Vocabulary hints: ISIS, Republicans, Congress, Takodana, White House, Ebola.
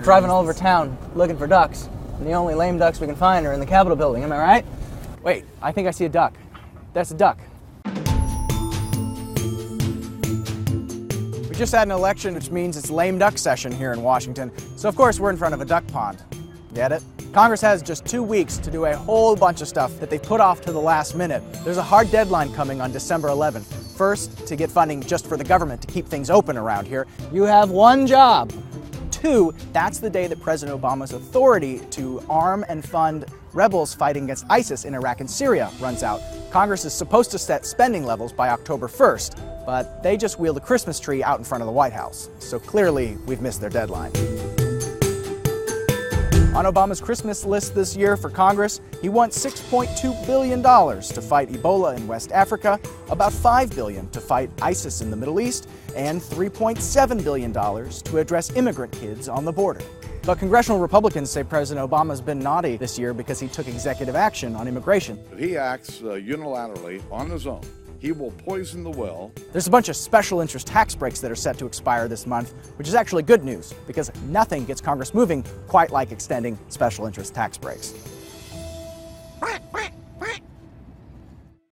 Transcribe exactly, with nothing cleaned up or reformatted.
Driving all over town looking for ducks, and the only lame ducks we can find are in the Capitol building, am I right? Wait, I think I see a duck. That's a duck. We just had an election, which means it's lame duck session here in Washington, so of course we're in front of a duck pond. Get it? Congress has just two weeks to do a whole bunch of stuff that they put off to the last minute. There's a hard deadline coming on December eleventh. First, to get funding just for the government to keep things open around here. You have one job. Two, that's the day that President Obama's authority to arm and fund rebels fighting against ISIS in Iraq and Syria runs out. Congress is supposed to set spending levels by October first, but they just wheeled a Christmas tree out in front of the White House. So clearly, we've missed their deadline. On Obama's Christmas list this year for Congress, he wants six point two billion dollars to fight Ebola in West Africa, about five billion dollars to fight ISIS in the Middle East, and three point seven billion dollars to address immigrant kids on the border. But congressional Republicans say President Obama's been naughty this year because he took executive action on immigration. If he acts uh, unilaterally on his own, he will poison the well. There's a bunch of special interest tax breaks that are set to expire this month, which is actually good news because nothing gets Congress moving quite like extending special interest tax breaks.